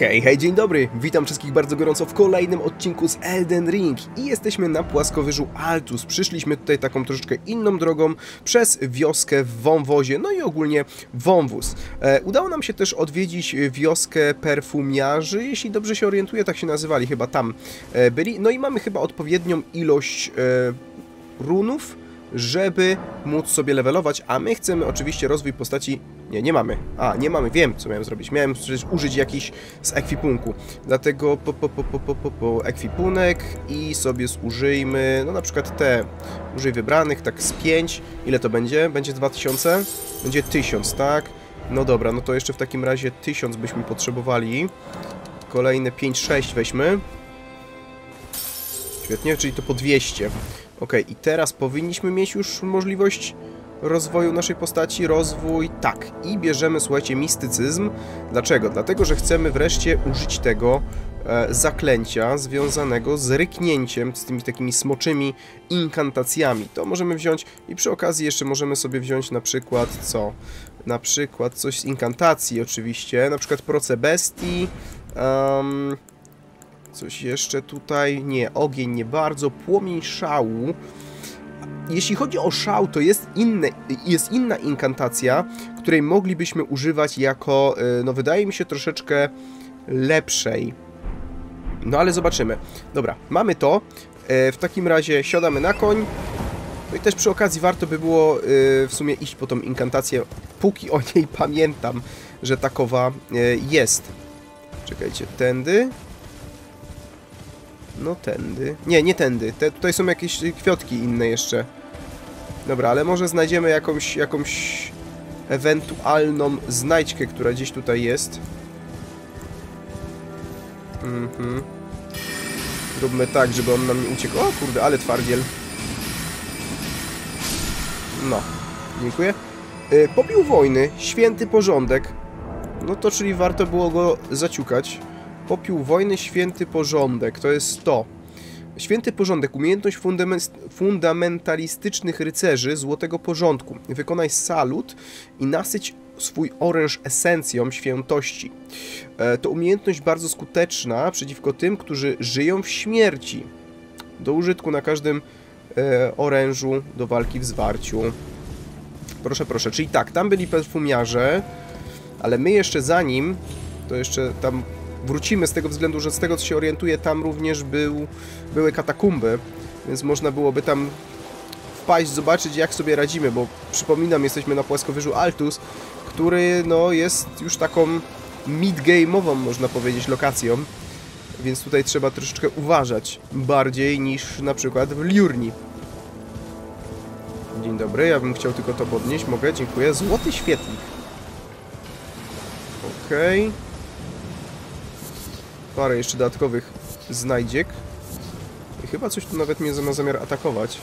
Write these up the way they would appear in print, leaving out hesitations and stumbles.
Hej, hej, dzień dobry! Witam wszystkich bardzo gorąco w kolejnym odcinku z Elden Ring i jesteśmy na płaskowyżu Altus. Przyszliśmy tutaj taką troszeczkę inną drogą przez wioskę w wąwozie, no i ogólnie wąwóz. Udało nam się też odwiedzić wioskę perfumiarzy, jeśli dobrze się orientuję, tak się nazywali, chyba tam byli. No i mamy chyba odpowiednią ilość runów, żeby móc sobie levelować, a my chcemy oczywiście rozwój postaci... Nie mamy. A, nie mamy. Wiem, co miałem zrobić. Miałem przecież użyć jakiś z ekwipunku. Dlatego ekwipunek i sobie zużyjmy, no na przykład te. Użyj wybranych, tak z 5. Ile to będzie? Będzie 2000? Będzie 1000, tak? No dobra, no to jeszcze w takim razie 1000 byśmy potrzebowali. Kolejne 5-6 weźmy. Świetnie, czyli to po 200. Ok, i teraz powinniśmy mieć już możliwość rozwoju naszej postaci, rozwój, tak. I bierzemy, słuchajcie, mistycyzm. Dlaczego? Dlatego, że chcemy wreszcie użyć tego zaklęcia związanego z ryknięciem, z tymi takimi smoczymi inkantacjami. To możemy wziąć i przy okazji jeszcze możemy sobie wziąć na przykład co? Na przykład coś z inkantacji oczywiście, na przykład proce bestii, coś jeszcze tutaj, nie, ogień nie bardzo, płomień szału. Jeśli chodzi o szał, to jest inna inkantacja, której moglibyśmy używać jako, no wydaje mi się, troszeczkę lepszej. No ale zobaczymy. Dobra, mamy to. W takim razie siadamy na koń. No i też przy okazji warto by było w sumie iść po tą inkantację, póki o niej pamiętam, że takowa jest. Czekajcie, tędy... No tędy. Nie, nie tędy. Tutaj są jakieś kwiatki inne jeszcze. Dobra, ale może znajdziemy jakąś ewentualną znajdźkę, która gdzieś tutaj jest. Róbmy tak, żeby on nam nie uciekł. O kurde, ale twardziel. No, dziękuję. Pobił wojny. Święty porządek. No to czyli warto było go zaciukać. Popiół wojny, święty porządek, to jest to. Święty porządek, umiejętność fundamentalistycznych rycerzy złotego porządku. Wykonaj salut i nasyć swój oręż esencją świętości. To umiejętność bardzo skuteczna przeciwko tym, którzy żyją w śmierci. Do użytku na każdym orężu do walki w zwarciu. Proszę, proszę. Czyli tak, tam byli perfumiarze, ale my jeszcze zanim, to jeszcze tam... Wrócimy z tego względu, że z tego co się orientuję, tam również były katakumby, więc można byłoby tam wpaść, zobaczyć jak sobie radzimy, bo przypominam, jesteśmy na płaskowyżu Altus, który no, jest już taką mid-game'ową, można powiedzieć, lokacją, więc tutaj trzeba troszeczkę uważać bardziej niż na przykład w Liurnii. Dzień dobry, ja bym chciał tylko to podnieść, mogę, dziękuję. Złoty świetlik. Okej. Okay. Parę jeszcze dodatkowych znajdziek. I chyba coś tu nawet mnie ma zamiar atakować.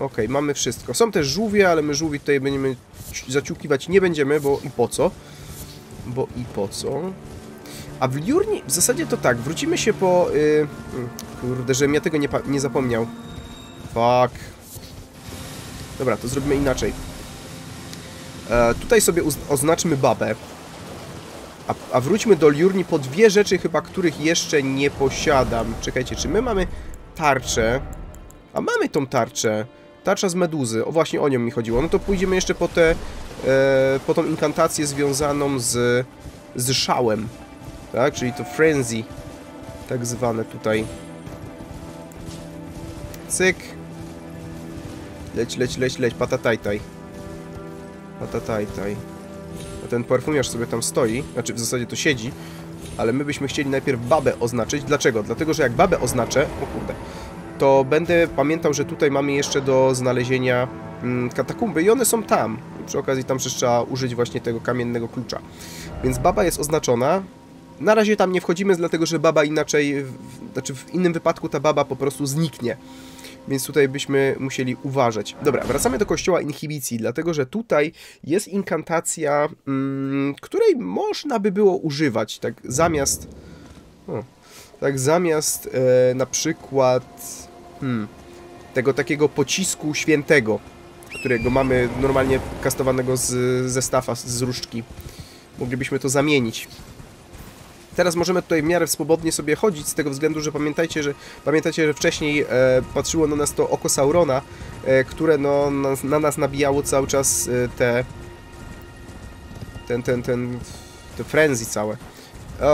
Ok, mamy wszystko. Są też żółwie, ale my żółwi tutaj będziemy zaciukiwać nie będziemy, bo i po co? Bo i po co? A w Liurnii w zasadzie to tak, wrócimy się po... Kurde, żebym ja tego nie zapomniał. Fuck. Dobra, to zrobimy inaczej. Tutaj sobie oznaczmy babę. A wróćmy do Liurnii po dwie rzeczy chyba, których jeszcze nie posiadam. Czekajcie, czy my mamy tarczę? A mamy tą tarczę. Tarcza z meduzy. O właśnie o nią mi chodziło. No to pójdziemy jeszcze po tą inkantację związaną z szałem. Tak? Czyli to frenzy. Tak zwane tutaj. Cyk. Leć. Patatajtaj. Patatajtaj. Ten perfumiarz sobie tam stoi, znaczy w zasadzie to siedzi, ale my byśmy chcieli najpierw babę oznaczyć. Dlaczego? Dlatego, że jak babę oznaczę, o kurde, to będę pamiętał, że tutaj mamy jeszcze do znalezienia katakumby i one są tam. I przy okazji tam przecież trzeba użyć właśnie tego kamiennego klucza. Więc baba jest oznaczona. Na razie tam nie wchodzimy, dlatego, że baba inaczej, znaczy w innym wypadku ta baba po prostu zniknie. Więc tutaj byśmy musieli uważać. Dobra, wracamy do kościoła inhibicji, dlatego że tutaj jest inkantacja, której można by było używać, tak zamiast... na przykład tego takiego pocisku świętego, którego mamy normalnie kastowanego ze stafa, z różdżki. moglibyśmy to zamienić. Teraz możemy tutaj w miarę swobodnie sobie chodzić, z tego względu, że pamiętajcie, że wcześniej patrzyło na nas to oko Saurona, które no, na nas nabijało cały czas te frenzy całe.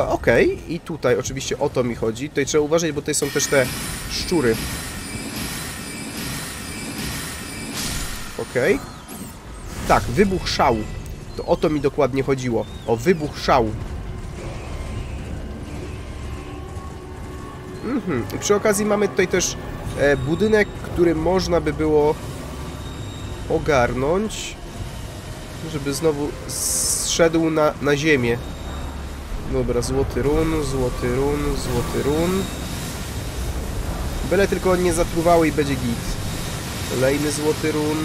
Okej, i tutaj oczywiście o to mi chodzi. Tutaj trzeba uważać, bo tutaj są też te szczury. Okej. Tak, wybuch szału. To o to mi dokładnie chodziło. O wybuch szału. I przy okazji mamy tutaj też budynek, który można by było ogarnąć, żeby znowu zszedł na ziemię. Dobra, złoty run. Byle tylko nie zatruwały i będzie git. Kolejny złoty run.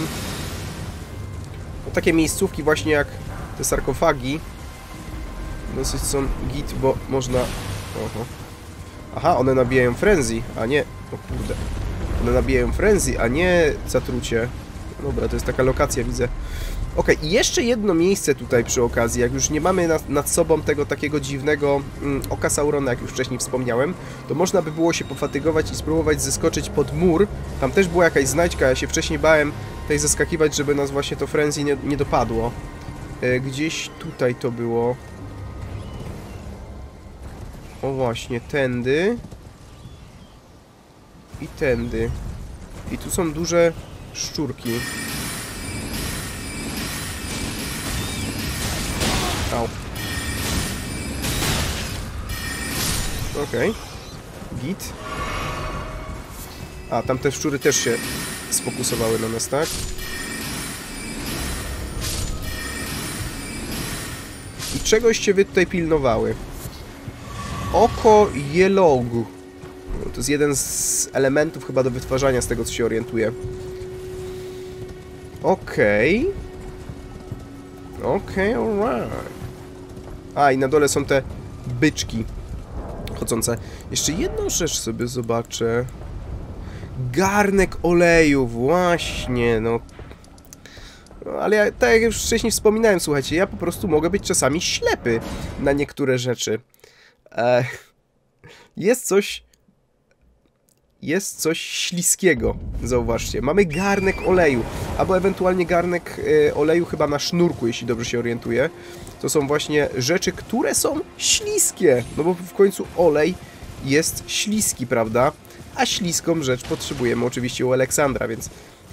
No, takie miejscówki właśnie jak te sarkofagi dosyć są git, bo można... Oho. Aha, one nabijają frenzy, a nie... O kurde. One nabijają frenzy, a nie zatrucie. Dobra, to jest taka lokacja, widzę. Okej, i jeszcze jedno miejsce tutaj przy okazji. Jak już nie mamy nad sobą tego takiego dziwnego oka Saurona, jak już wcześniej wspomniałem, to można by było się pofatygować i spróbować zeskoczyć pod mur. Tam też była jakaś znajdźka, ja się wcześniej bałem tutaj zeskakiwać, żeby nas właśnie to frenzy nie dopadło. Gdzieś tutaj to było... O właśnie, tędy. I tędy. I tu są duże szczurki. Au. Okej. Git. A, tamte szczury też się sfokusowały na nas, tak? I czegoś się wy tutaj pilnowały. Oko jelogu. To jest jeden z elementów chyba do wytwarzania, z tego co się orientuję. Okej. Okej, alright. A, i na dole są te byczki chodzące. Jeszcze jedną rzecz sobie zobaczę. Garnek oleju, właśnie, no. Ale ja, tak jak już wcześniej wspominałem, słuchajcie, ja po prostu mogę być czasami ślepy na niektóre rzeczy. Jest coś śliskiego, zauważcie. Mamy garnek oleju, albo ewentualnie garnek oleju chyba na sznurku, jeśli dobrze się orientuję. To są właśnie rzeczy, które są śliskie, no bo w końcu olej jest śliski, prawda? A śliską rzecz potrzebujemy oczywiście u Aleksandra, więc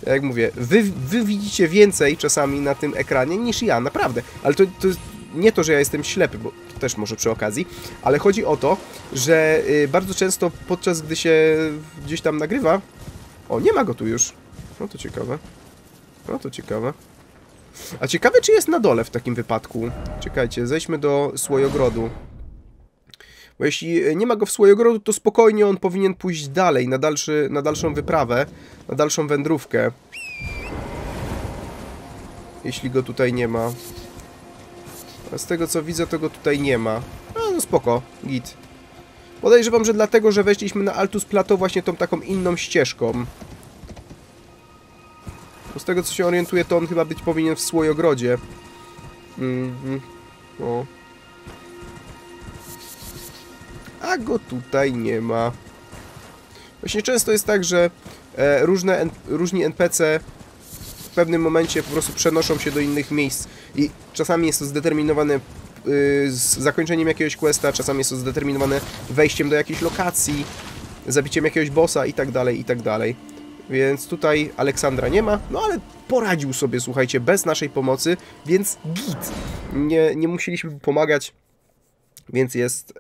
jak mówię, wy widzicie więcej czasami na tym ekranie niż ja, naprawdę. Ale to nie to, że ja jestem ślepy, bo to też może przy okazji, ale chodzi o to, że bardzo często podczas gdy się gdzieś tam nagrywa... O, nie ma go tu już. No to ciekawe. No to ciekawe. A ciekawe, czy jest na dole w takim wypadku. Czekajcie, zejdźmy do Słojogrodu. Bo jeśli nie ma go w Słojogrodu, to spokojnie on powinien pójść dalej, na dalszą wyprawę, na dalszą wędrówkę. Jeśli go tutaj nie ma... A z tego co widzę, to go tutaj nie ma. A, no spoko, git. Podejrzewam, że dlatego, że weszliśmy na Altus Plateau właśnie tą taką inną ścieżką. Bo z tego co się orientuję, to on chyba być powinien w Słojogrodzie. O. A go tutaj nie ma. Właśnie często jest tak, że różni NPC w pewnym momencie po prostu przenoszą się do innych miejsc. I czasami jest to zdeterminowane z zakończeniem jakiegoś questa, czasami jest to zdeterminowane wejściem do jakiejś lokacji, zabiciem jakiegoś bossa i tak dalej, i tak dalej. Więc tutaj Aleksandra nie ma, no ale poradził sobie, słuchajcie, bez naszej pomocy, więc git. Nie musieliśmy mu pomagać, więc jest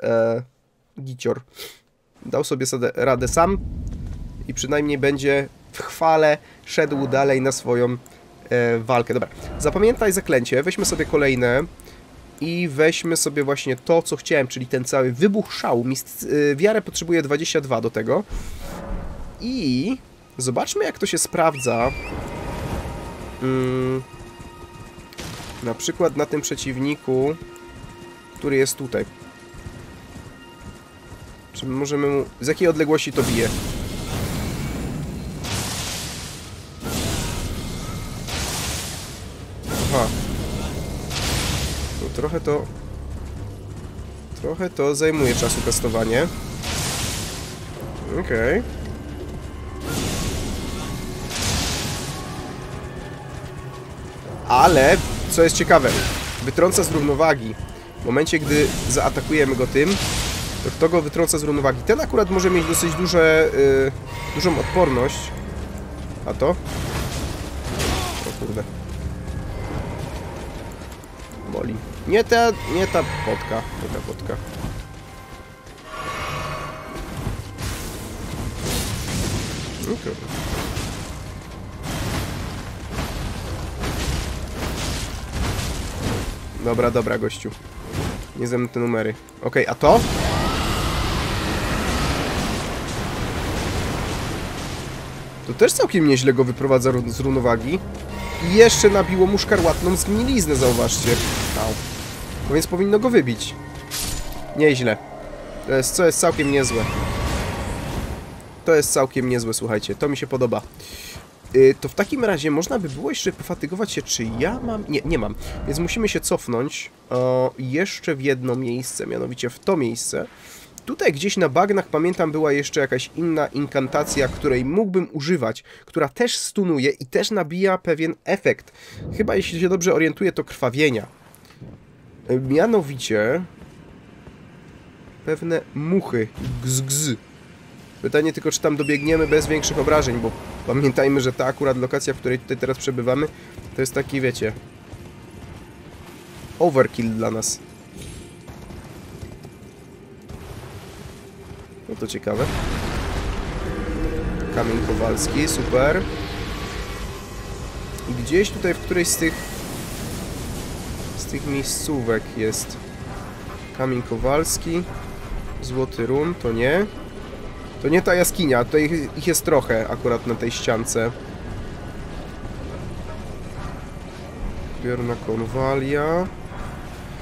gicior. Dał sobie radę sam i przynajmniej będzie w chwale szedł dalej na swoją... walkę. Dobra, zapamiętaj zaklęcie, weźmy sobie kolejne i weźmy sobie właśnie to, co chciałem, czyli ten cały wybuch szału. Wiarę potrzebuję 22 do tego i zobaczmy, jak to się sprawdza na przykład na tym przeciwniku, który jest tutaj. Czy możemy mu... Z jakiej odległości to bije? Trochę to zajmuje czasu testowanie. Okej. Ale, co jest ciekawe, wytrąca z równowagi. W momencie, gdy zaatakujemy go tym, to kto go wytrąca z równowagi? Ten akurat może mieć dosyć dużą odporność. A to? O kurde. Boli. Nie ta potka. Okay. Dobra, gościu. Nie znam te numery. Okej, a to? To też całkiem nieźle go wyprowadza z równowagi. I jeszcze nabiło mu szkarłatną zgniliznę, zauważcie. Au. No więc powinno go wybić. Nieźle. To jest całkiem niezłe. To jest całkiem niezłe, słuchajcie. To mi się podoba. To w takim razie można by było jeszcze pofatygować się, czy ja mam... Nie mam. Więc musimy się cofnąć jeszcze w jedno miejsce, mianowicie w to miejsce. Tutaj gdzieś na bagnach, pamiętam, była jeszcze jakaś inna inkantacja, której mógłbym używać, która też stunuje i też nabija pewien efekt. Chyba, jeśli się dobrze orientuję, to krwawienia. Mianowicie... pewne muchy. Gz. Pytanie tylko, czy tam dobiegniemy bez większych obrażeń, bo pamiętajmy, że ta akurat lokacja, w której tutaj teraz przebywamy, to jest taki, wiecie... overkill dla nas. No to ciekawe. Kamień Kowalski, super. I gdzieś tutaj w którejś z tych... miejscówek jest... Kamień Kowalski. Złoty Run, to nie. To nie ta jaskinia, to ich jest trochę akurat na tej ściance. Piorna konwalia.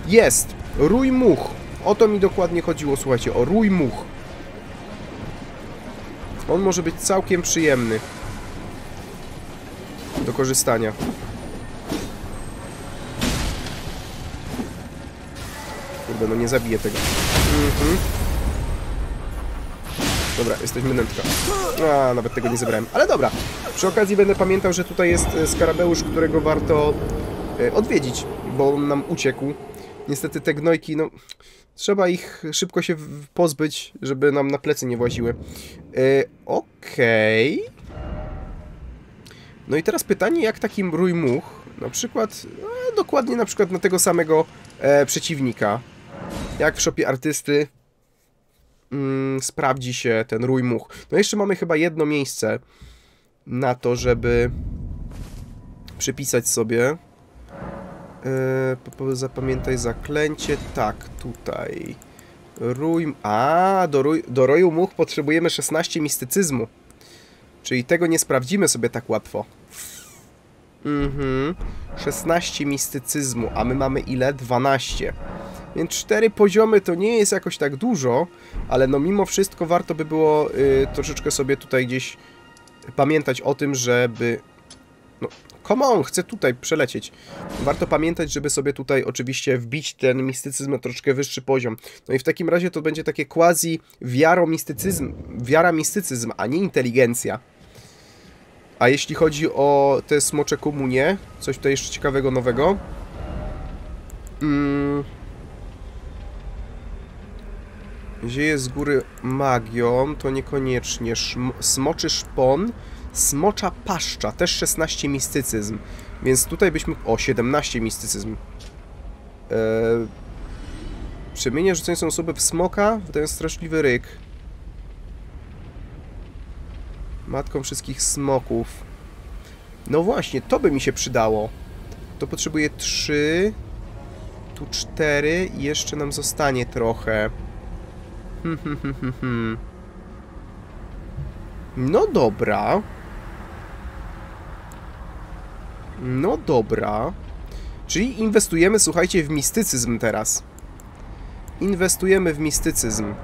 Jest! Rój much! O to mi dokładnie chodziło, słuchajcie, o rój much. On może być całkiem przyjemny do korzystania. Kurde, no nie zabiję tego. Dobra, jesteśmy nętka. A, nawet tego nie zebrałem. Ale dobra, przy okazji będę pamiętał, że tutaj jest skarabeusz, którego warto odwiedzić, bo on nam uciekł. Niestety te gnojki, no... trzeba ich szybko się pozbyć, żeby nam na plecy nie właziły. Okej. No i teraz pytanie, jak takim rój much, na przykład... dokładnie na przykład na tego samego przeciwnika. Jak w szopie artysty... sprawdzi się ten rój much. No jeszcze mamy chyba jedno miejsce na to, żeby przypisać sobie. Zapamiętaj zaklęcie. Tak, tutaj. Rój... A, do roju much potrzebujemy 16 mistycyzmu. Czyli tego nie sprawdzimy sobie tak łatwo. 16 mistycyzmu, a my mamy ile? 12. Więc 4 poziomy to nie jest jakoś tak dużo, ale no mimo wszystko warto by było troszeczkę sobie tutaj gdzieś pamiętać o tym, żeby... No, come on, chcę tutaj przelecieć. Warto pamiętać, żeby sobie tutaj oczywiście wbić ten mistycyzm na troszeczkę wyższy poziom. No i w takim razie to będzie takie quasi wiara mistycyzm, a nie inteligencja. A jeśli chodzi o te smocze komunie, coś tutaj jeszcze ciekawego, nowego. Zieje z góry magią, to niekoniecznie. Smoczy szpon, smocza paszcza, też 16 mistycyzm. Więc tutaj byśmy... O, 17 mistycyzm. Przemienia rzucającą osobę w smoka, wydają straszliwy ryk. Matką wszystkich smoków. No właśnie, to by mi się przydało. To potrzebuję 3, tu 4 i jeszcze nam zostanie trochę. No dobra. Czyli inwestujemy, słuchajcie, w mistycyzm teraz. Inwestujemy w mistycyzm.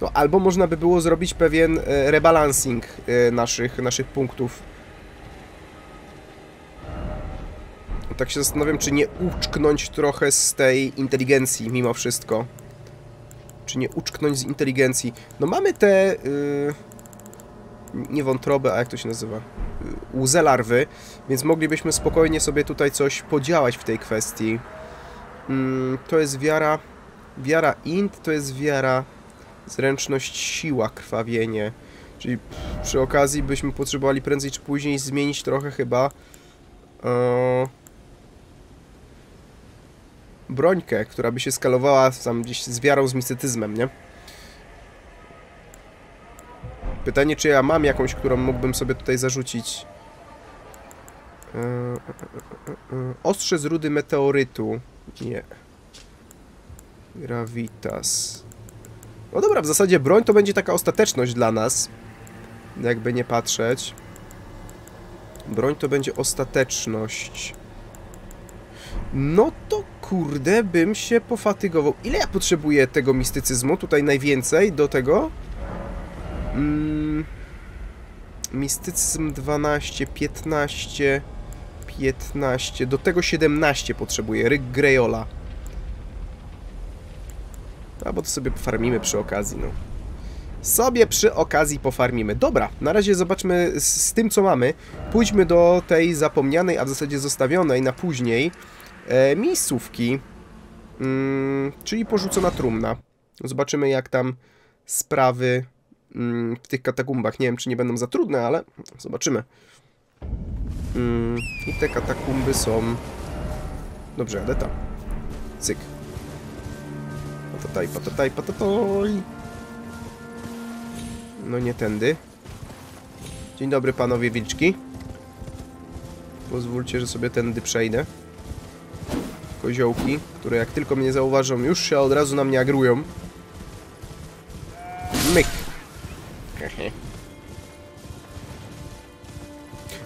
No albo można by było zrobić pewien rebalancing naszych punktów. tak się zastanawiam, czy nie uczknąć trochę z tej inteligencji mimo wszystko. Czy nie uczknąć z inteligencji. No mamy te... nie wątroby, a jak to się nazywa? Łzy larwy, więc moglibyśmy spokojnie sobie tutaj coś podziałać w tej kwestii. To jest wiara... Wiara int, to jest wiara... Zręczność, siła, krwawienie. Czyli przy okazji byśmy potrzebowali prędzej czy później zmienić trochę chyba... brońkę, która by się skalowała tam gdzieś z wiarą, z mistycyzmem, nie? Pytanie, czy ja mam jakąś, którą mógłbym sobie tutaj zarzucić. Ostrze z rudy meteorytu. Nie. Gravitas. No dobra, w zasadzie broń to będzie taka ostateczność dla nas. Jakby nie patrzeć. Broń to będzie ostateczność. No to kurde, bym się pofatygował. Ile ja potrzebuję tego mistycyzmu? Tutaj najwięcej do tego. Mistycyzm 12, 15, 15. Do tego 17 potrzebuję. Ryk Greyola. A bo to sobie pofarmimy przy okazji, no. Sobie przy okazji pofarmimy. Dobra, na razie zobaczmy z tym, co mamy. Pójdźmy do tej zapomnianej, a w zasadzie zostawionej na później miejscówki. Czyli porzucona trumna. Zobaczymy, jak tam sprawy w tych katakumbach. Nie wiem, czy nie będą za trudne, ale zobaczymy. I te katakumby są... Dobrze, jadę tam. Cyk. Patataj, patataj, patatoj. No nie tędy. Dzień dobry, panowie wilczki. Pozwólcie, że sobie tędy przejdę. Koziołki, które jak tylko mnie zauważą, już się od razu na mnie agrują. Myk.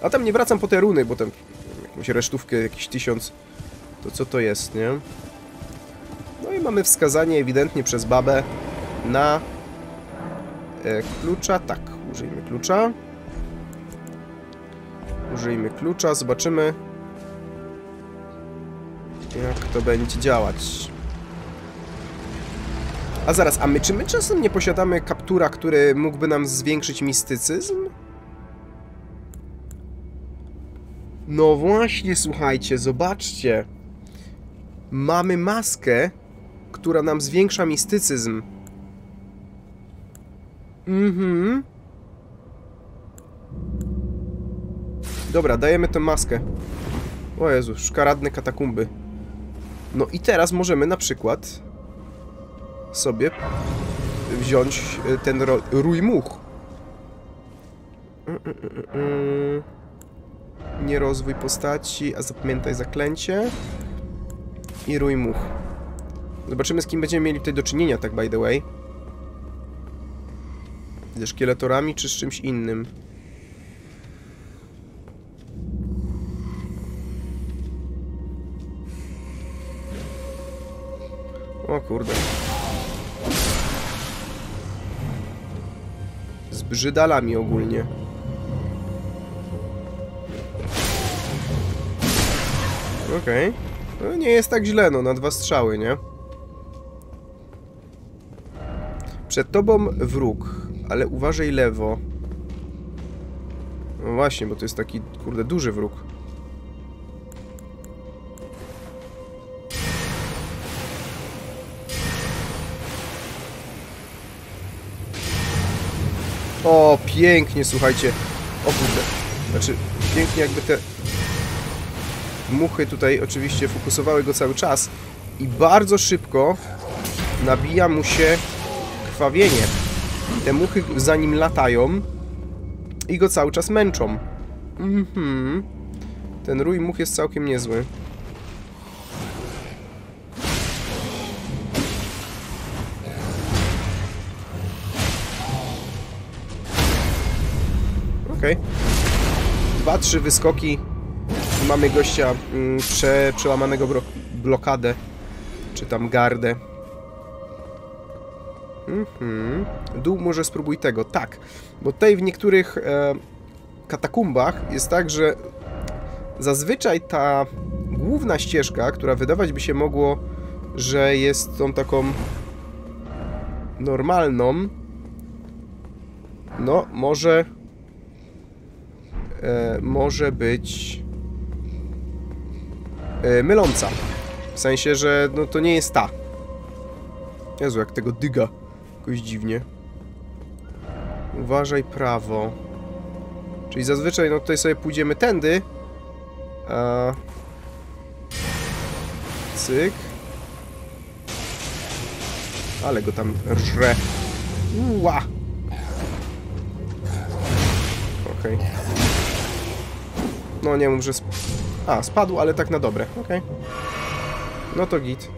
A tam nie wracam po te runy, bo tam jakąś resztówkę, jakiś 1000. To co to jest, nie? No i mamy wskazanie ewidentnie przez babę na... klucza, tak, użyjmy klucza. Użyjmy klucza, zobaczymy, jak to będzie działać. A zaraz, a my, czy my czasem nie posiadamy kaptura, który mógłby nam zwiększyć mistycyzm? No właśnie, słuchajcie, zobaczcie. Mamy maskę, która nam zwiększa mistycyzm. Mhm. Dobra, dajemy tę maskę. O Jezu, szkaradne katakumby. No i teraz możemy na przykład sobie wziąć ten rój much. Nie rozwój postaci, a zapamiętaj zaklęcie. I rój much. Zobaczymy, z kim będziemy mieli tutaj do czynienia, tak by the way. Ze szkieletorami, czy z czymś innym? O kurde. Z brzydalami ogólnie. Okej. No nie jest tak źle, no, na 2 strzały, nie? Przed tobą wróg. Ale uważaj lewo. No właśnie, bo to jest taki, kurde, duży wróg. O, pięknie, słuchajcie. O kurde. Znaczy, pięknie jakby te... muchy tutaj oczywiście fokusowały go cały czas. I bardzo szybko nabija mu się krwawienie. Te muchy za nim latają i go cały czas męczą. Ten rój much jest całkiem niezły. Okej. 2-3 wyskoki i mamy gościa przełamanego blokadę, czy tam gardę. Dół może spróbuj tego. Tak, bo tutaj w niektórych katakumbach jest tak, że zazwyczaj ta główna ścieżka, która wydawać by się mogło, że jest tą taką normalną, no może być myląca. W sensie, że no to nie jest ta. Jezu, jak tego dyga. Jakoś dziwnie. Uważaj prawo. Czyli zazwyczaj no tutaj sobie pójdziemy tędy. Cyk. Ale go tam rżre. Ła. Okej. Okay. No nie mów, że... spadł, ale tak na dobre. Okej. Okay. No to git.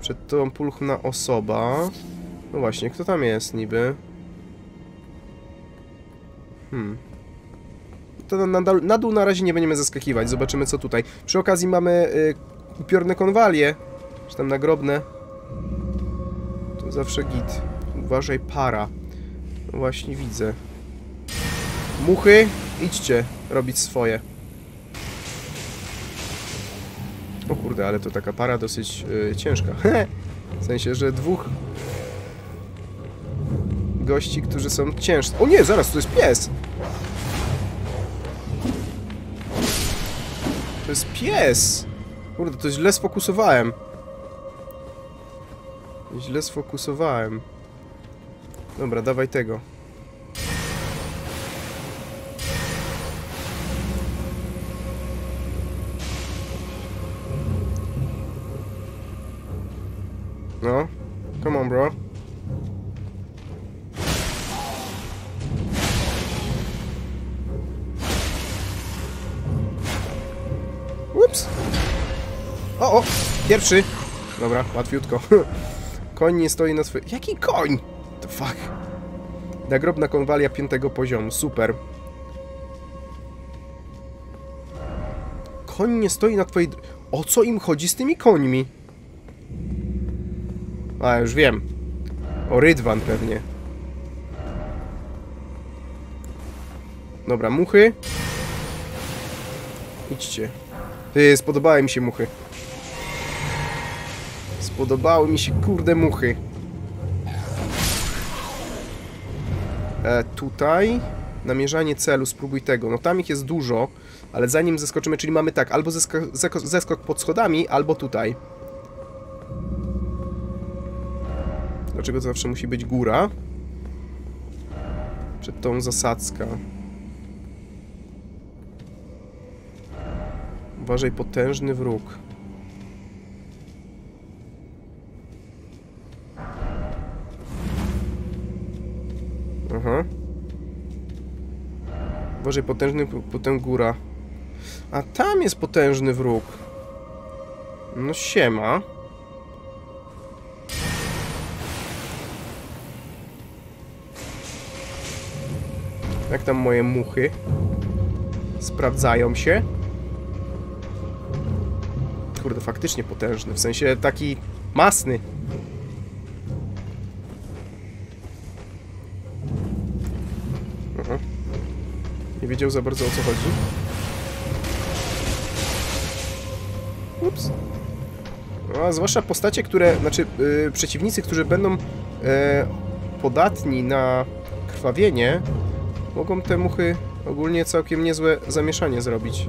Przed tą pulchna osoba. No właśnie, kto tam jest niby? To na dół na razie nie będziemy zaskakiwać. Zobaczymy co tutaj. Przy okazji mamy upiorne konwalie. Czy tam nagrobne. To zawsze git. Uważaj para. No właśnie widzę. Muchy, idźcie robić swoje. O kurde, ale to taka para dosyć ciężka. W sensie, że dwóch gości, którzy są ciężsi. O nie, zaraz, to jest pies! To jest pies! Kurde, to źle sfokusowałem. Źle sfokusowałem. Dobra, dawaj tego. No, come on, bro. Ups. O, pierwszy. Dobra, łatwiutko. Koń nie stoi na swojej... Jaki koń? The fuck. Nagrobna konwalia 5. poziomu, super. Koń nie stoi na twojej... O co im chodzi z tymi końmi? A, już wiem. O, rydwan pewnie. Dobra, muchy. Idźcie. Ty, spodobały mi się muchy. Spodobały mi się, kurde, muchy. Tutaj... Namierzanie celu, spróbuj tego. No tam ich jest dużo, ale zanim zeskoczymy, czyli mamy tak, albo zeskok pod schodami, albo tutaj. Dlaczego to zawsze musi być góra? Przed tą zasadzka. Uważaj, potężny wróg. Aha. Uważaj, potężny, potem góra. A tam jest potężny wróg. No siema. Jak tam moje muchy? Sprawdzają się? Kurde, faktycznie potężny. W sensie taki masny. Aha. Nie wiedział za bardzo o co chodzi. Ups. No, a zwłaszcza postacie, które... Znaczy przeciwnicy, którzy będą podatni na krwawienie... Mogą te muchy ogólnie całkiem niezłe zamieszanie zrobić.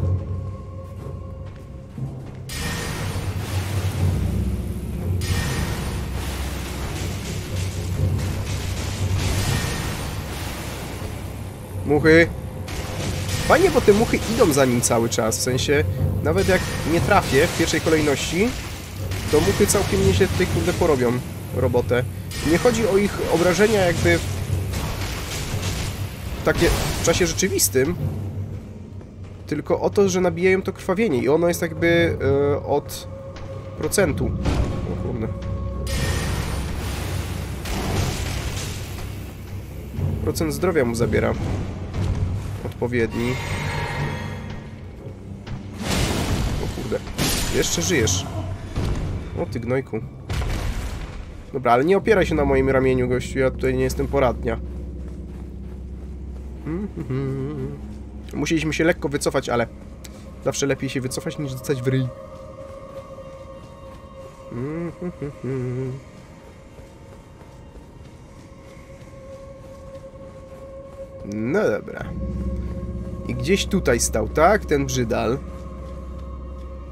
Muchy! Fajnie, bo te muchy idą za nim cały czas. W sensie, nawet jak nie trafię w pierwszej kolejności, to muchy całkiem nieźle tutaj, kurde, porobią robotę. Nie chodzi o ich obrażenia jakby... Takie w czasie rzeczywistym, tylko o to, że nabijają to krwawienie i ono jest jakby od procentu. O kurde. Procent zdrowia mu zabiera. Odpowiedni. O kurde. Jeszcze żyjesz. O ty gnojku. Dobra, ale nie opieraj się na moim ramieniu, gościu, ja tutaj nie jestem poradnia. Musieliśmy się lekko wycofać, ale Zawsze lepiej się wycofać, niż dostać w ryj. No dobra. I gdzieś tutaj stał, tak? Ten brzydal.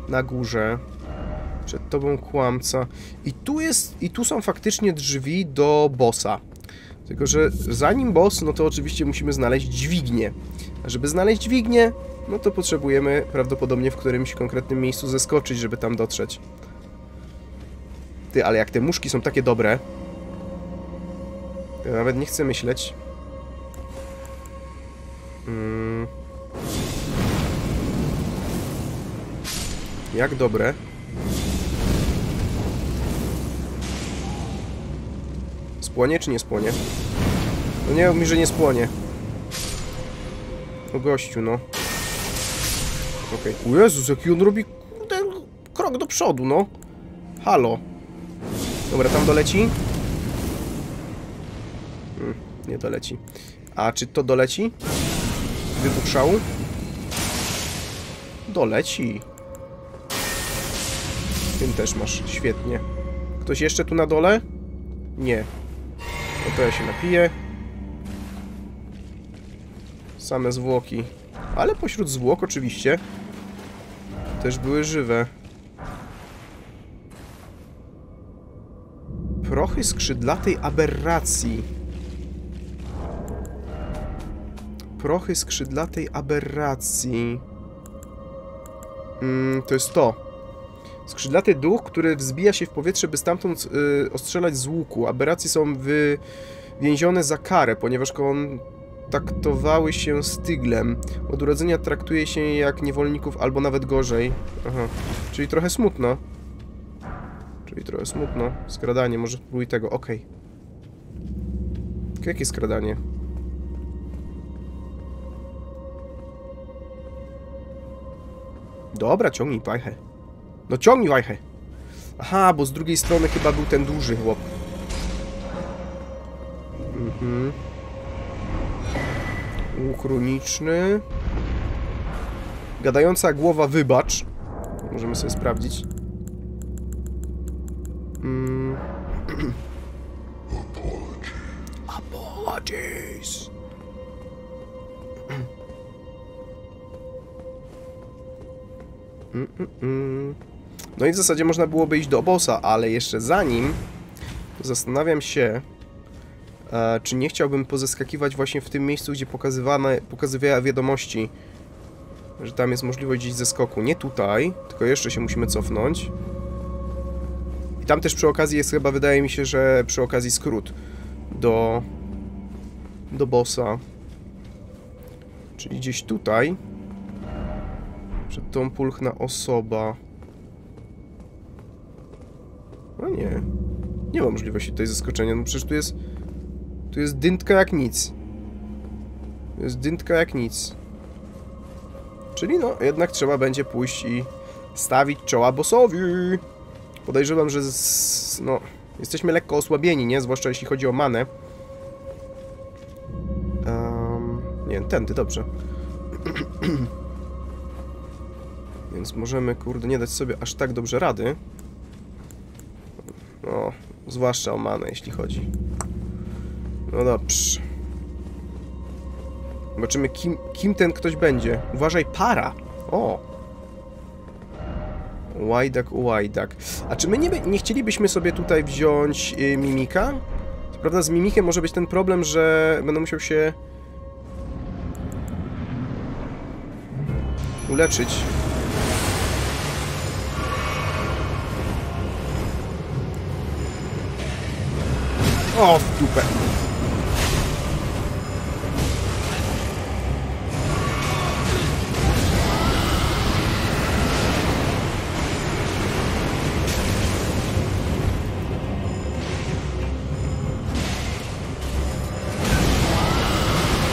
Na górze. Przed tobą kłamca. I tu jest... I tu są faktycznie drzwi do bossa. Tylko że zanim boss, no to oczywiście musimy znaleźć dźwignię. A żeby znaleźć dźwignię, no to potrzebujemy prawdopodobnie w którymś konkretnym miejscu zeskoczyć, żeby tam dotrzeć. Ty, ale jak te muszki są takie dobre, to ja nawet nie chcę myśleć. Jak dobre. Spłonie czy nie spłonie? No nie mów mi, że nie spłonie. O gościu, no. Okej. Okay. O Jezus, jaki on robi ten krok do przodu, no. Halo. Dobra, tam doleci? Nie doleci. A czy to doleci? Wybuch szału? Doleci. Tym też masz. Świetnie. Ktoś jeszcze tu na dole? Nie. No to ja się napiję. Same zwłoki. Ale pośród zwłok oczywiście też były żywe. Prochy skrzydlatej aberracji. Prochy skrzydlatej aberracji. To jest to. Skrzydlaty duch, który wzbija się w powietrze, by stamtąd ostrzelać z łuku. Aberracje są więzione za karę, ponieważ kontaktowały się z tyglem. Od urodzenia traktuje się jak niewolników, albo nawet gorzej. Aha, czyli trochę smutno. Skradanie, może spróbuj tego, okej. Jakie skradanie? Dobra, ciągnij pajchę. No ciągnij wajchę. Aha, bo z drugiej strony chyba był ten duży chłop. Łuk runiczny. Gadająca głowa, wybacz. Możemy sobie sprawdzić. Apologies. No i w zasadzie można byłoby iść do bossa, ale jeszcze zanim zastanawiam się, czy nie chciałbym pozeskakiwać właśnie w tym miejscu, gdzie pokazywała wiadomości, że tam jest możliwość gdzieś zeskoku. Nie tutaj, tylko jeszcze się musimy cofnąć. I tam też przy okazji jest chyba, wydaje mi się, że przy okazji skrót do bossa. Czyli gdzieś tutaj. Przed tą pulchna osoba. No nie. Nie ma możliwości tutaj zaskoczenia. No przecież tu jest dyntka jak nic. Tu jest dyntka jak nic. Czyli no, jednak trzeba będzie pójść i stawić czoła bossowi. Podejrzewam, że no, jesteśmy lekko osłabieni, nie? Zwłaszcza jeśli chodzi o manę. Nie, tędy, dobrze. Więc możemy, kurde, nie dać sobie aż tak dobrze rady. No, zwłaszcza o manę, jeśli chodzi. No dobrze. Zobaczymy, kim ten ktoś będzie. Uważaj, para! O! Łajdak, łajdak. A czy my nie chcielibyśmy sobie tutaj wziąć mimika? Co prawda z mimikiem może być ten problem, że będę musiał się... uleczyć. O, w dupę.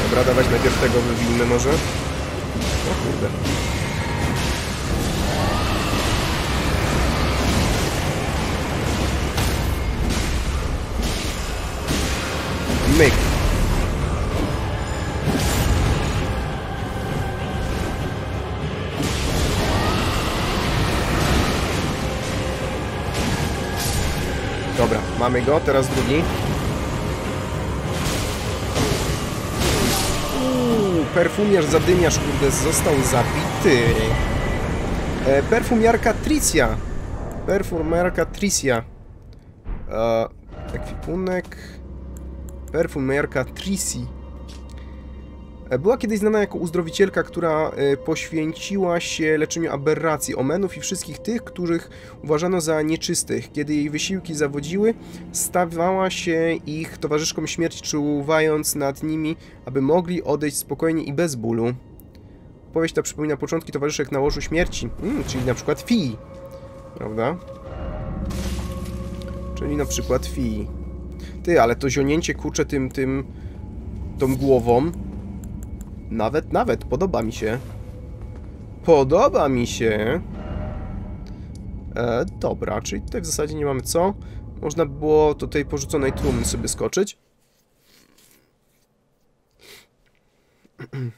Dobra, dawać najpierw tego wywijmy może. O kurde. Myk. Dobra, mamy go, teraz drugi. Perfumiarz zadymiarz, kurde, został zabity. Perfumiarka Tricia. Perfumiarka Tricia. Ekwipunek. Perfumiarka Trici. Była kiedyś znana jako uzdrowicielka, która poświęciła się leczeniu aberracji, omenów i wszystkich tych, których uważano za nieczystych. Kiedy jej wysiłki zawodziły, stawała się ich towarzyszką śmierci, czuwając nad nimi, aby mogli odejść spokojnie i bez bólu. Opowieść ta przypomina początki towarzyszek na łożu śmierci, czyli na przykład Fii, prawda? Czyli na przykład Fii. Ty, ale to zionięcie, kurczę, tą głową... Nawet, podoba mi się. Podoba mi się. Dobra, czyli tutaj w zasadzie nie mamy co. Można było do tej porzuconej trumny sobie skoczyć.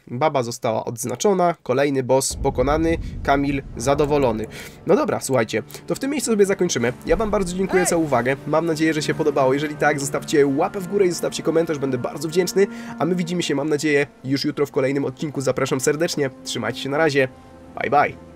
Baba została odznaczona, kolejny boss pokonany, Kamil zadowolony. No dobra, słuchajcie, to w tym miejscu sobie zakończymy. Ja wam bardzo dziękuję za uwagę, mam nadzieję, że się podobało. Jeżeli tak, zostawcie łapę w górę i zostawcie komentarz, będę bardzo wdzięczny. A my widzimy się, mam nadzieję, już jutro w kolejnym odcinku. Zapraszam serdecznie, trzymajcie się, na razie, bye bye.